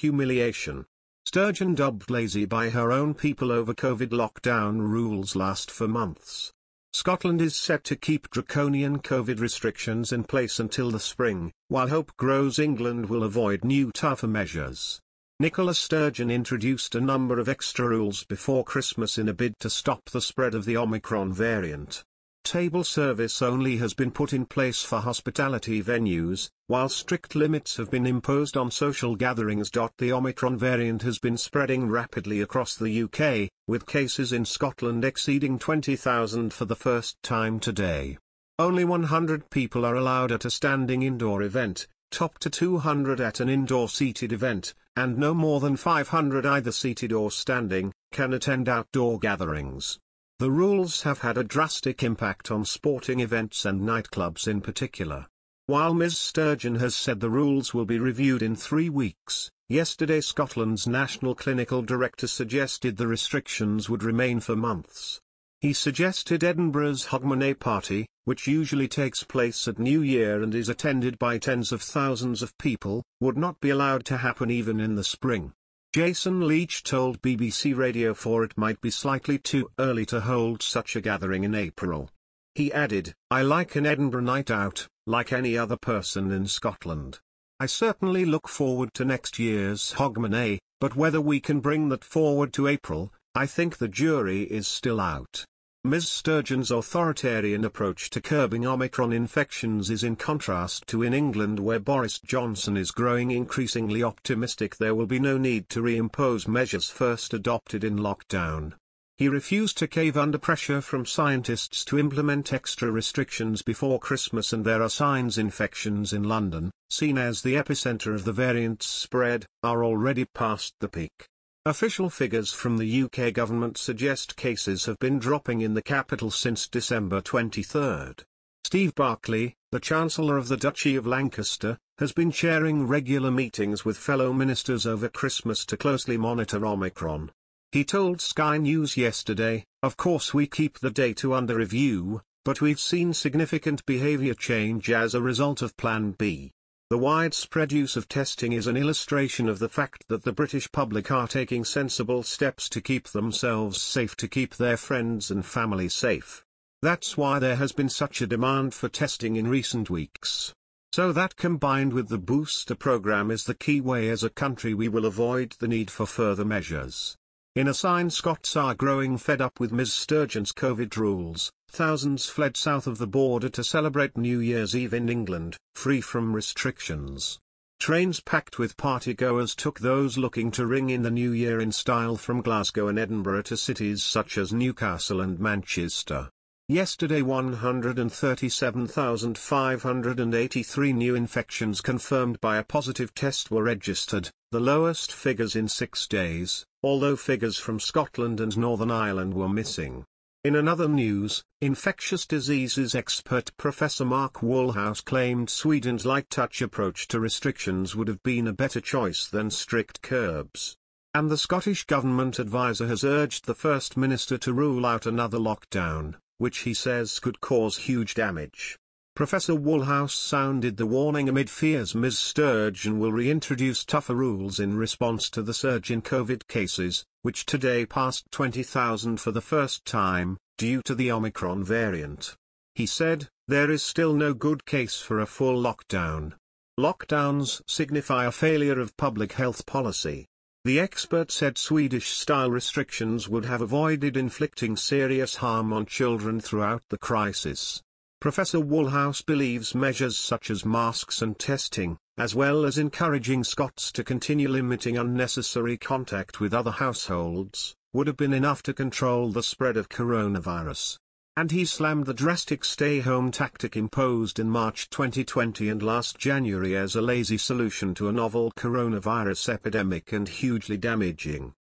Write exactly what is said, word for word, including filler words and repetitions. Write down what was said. humiliation. Sturgeon, dubbed lazy by her own people over COVID lockdown rules, last for months. Scotland is set to keep draconian COVID restrictions in place until the spring, while hope grows England will avoid new tougher measures. Nicola Sturgeon introduced a number of extra rules before Christmas in a bid to stop the spread of the Omicron variant. Table service only has been put in place for hospitality venues, while strict limits have been imposed on social gatherings. The Omicron variant has been spreading rapidly across the U K, with cases in Scotland exceeding twenty thousand for the first time today. Only one hundred people are allowed at a standing indoor event, top to two hundred at an indoor seated event, and no more than five hundred, either seated or standing, can attend outdoor gatherings. The rules have had a drastic impact on sporting events and nightclubs in particular. While Miz Sturgeon has said the rules will be reviewed in three weeks, yesterday Scotland's National Clinical Director suggested the restrictions would remain for months. He suggested Edinburgh's Hogmanay party, which usually takes place at New Year and is attended by tens of thousands of people, would not be allowed to happen even in the spring. Jason Leitch told B B C Radio four it might be slightly too early to hold such a gathering in April. He added, "I like an Edinburgh night out, like any other person in Scotland. I certainly look forward to next year's Hogmanay, but whether we can bring that forward to April, I think the jury is still out." Miz Sturgeon's authoritarian approach to curbing Omicron infections is in contrast to in England, where Boris Johnson is growing increasingly optimistic there will be no need to reimpose measures first adopted in lockdown. He refused to cave under pressure from scientists to implement extra restrictions before Christmas, and there are signs infections in London, seen as the epicentre of the variant's spread, are already past the peak. Official figures from the U K government suggest cases have been dropping in the capital since December twenty-third. Steve Barclay, the Chancellor of the Duchy of Lancaster, has been chairing regular meetings with fellow ministers over Christmas to closely monitor Omicron. He told Sky News yesterday, "Of course we keep the data under review, but we've seen significant behaviour change as a result of Plan B. The widespread use of testing is an illustration of the fact that the British public are taking sensible steps to keep themselves safe, to keep their friends and family safe. That's why there has been such a demand for testing in recent weeks. So that, combined with the booster programme, is the key way as a country we will avoid the need for further measures." In a sign, Scots are growing fed up with Miz Sturgeon's COVID rules. Thousands fled south of the border to celebrate New Year's Eve in England, free from restrictions. Trains packed with partygoers took those looking to ring in the New Year in style from Glasgow and Edinburgh to cities such as Newcastle and Manchester. Yesterday, one hundred thirty-seven thousand five hundred eighty-three new infections confirmed by a positive test were registered, the lowest figures in six days, although figures from Scotland and Northern Ireland were missing. In another news, infectious diseases expert Professor Mark Woolhouse claimed Sweden's light-touch approach to restrictions would have been a better choice than strict curbs. And the Scottish government adviser has urged the First Minister to rule out another lockdown, which he says could cause huge damage. Professor Woolhouse sounded the warning amid fears Miz Sturgeon will reintroduce tougher rules in response to the surge in COVID cases, which today passed twenty thousand for the first time, due to the Omicron variant. He said, "There is still no good case for a full lockdown. Lockdowns signify a failure of public health policy." The expert said Swedish-style restrictions would have avoided inflicting serious harm on children throughout the crisis. Professor Woolhouse believes measures such as masks and testing, as well as encouraging Scots to continue limiting unnecessary contact with other households, would have been enough to control the spread of coronavirus. And he slammed the drastic stay-home tactic imposed in March twenty twenty and last January as a lazy solution to a novel coronavirus epidemic and hugely damaging.